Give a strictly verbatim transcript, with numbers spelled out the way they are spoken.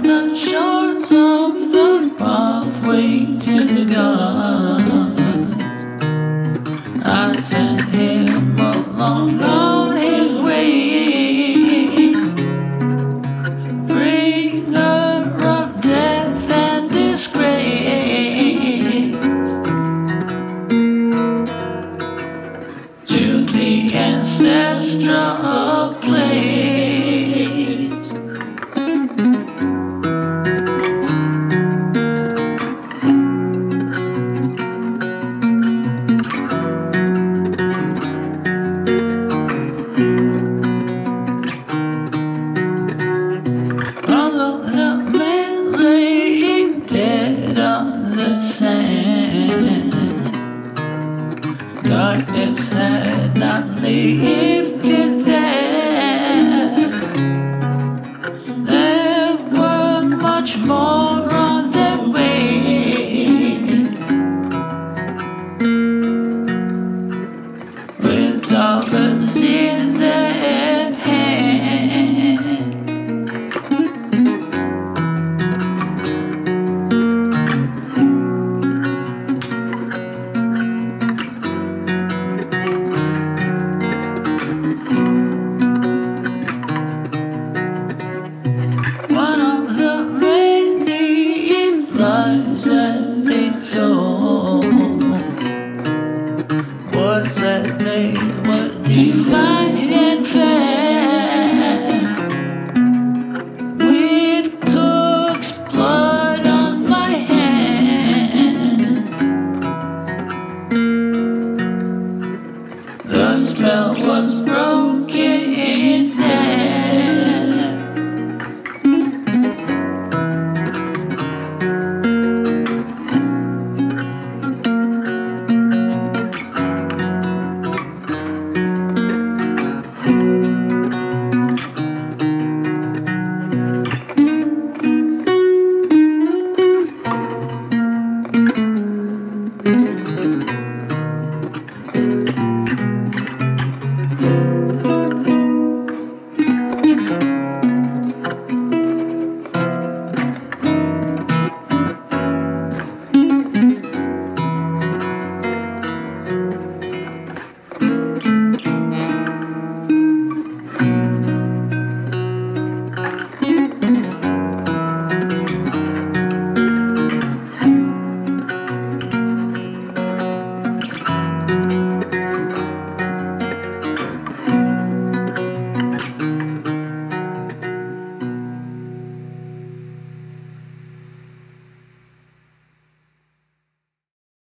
not cut short of the pathway to the gods. I sent him along on his way. Bringer of death and disgrace, to the ancestral place. Darkness had not lifted there. There were much more.